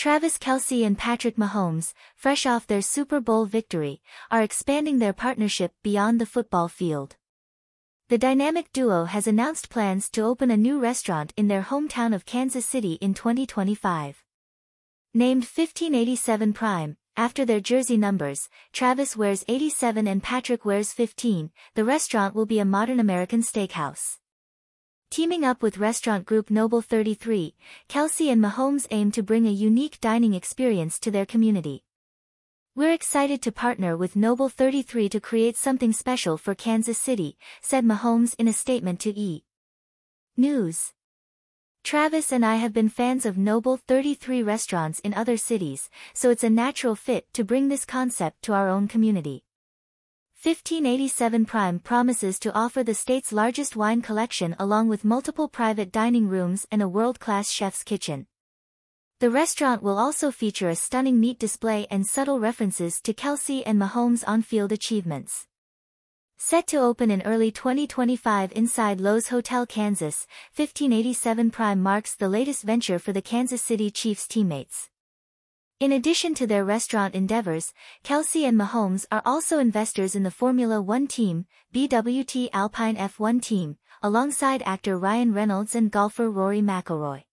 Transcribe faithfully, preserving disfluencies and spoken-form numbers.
Travis Kelce and Patrick Mahomes, fresh off their Super Bowl victory, are expanding their partnership beyond the football field. The dynamic duo has announced plans to open a new restaurant in their hometown of Kansas City in twenty twenty-five. Named fifteen eighty-seven Prime, after their jersey numbers, Travis wears eighty-seven and Patrick wears fifteen, the restaurant will be a modern American steakhouse. Teaming up with restaurant group Noble thirty-three, Kelce and Mahomes aim to bring a unique dining experience to their community. "We're excited to partner with Noble thirty-three to create something special for Kansas City," said Mahomes in a statement to E! News. "Travis and I have been fans of Noble thirty-three restaurants in other cities, so it's a natural fit to bring this concept to our own community." fifteen eighty-seven Prime promises to offer the state's largest wine collection along with multiple private dining rooms and a world-class chef's kitchen. The restaurant will also feature a stunning meat display and subtle references to Kelce and Mahomes' on-field achievements. Set to open in early twenty twenty-five inside Loew's Hotel Kansas, fifteen eighty-seven Prime marks the latest venture for the Kansas City Chiefs teammates. In addition to their restaurant endeavors, Kelce and Mahomes are also investors in the Formula One team, B W T Alpine F one Team, alongside actor Ryan Reynolds and golfer Rory McIlroy.